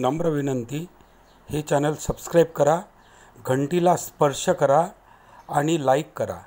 नम्र विनंती, हे channel subscribe करा, घंटीला स्पर्श करा आणि लाईक करा।